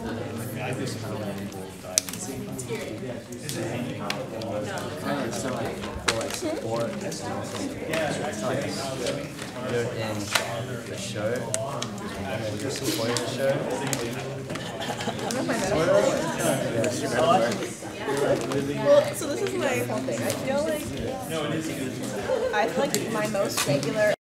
Well, so this is my whole thing. I feel like my most regular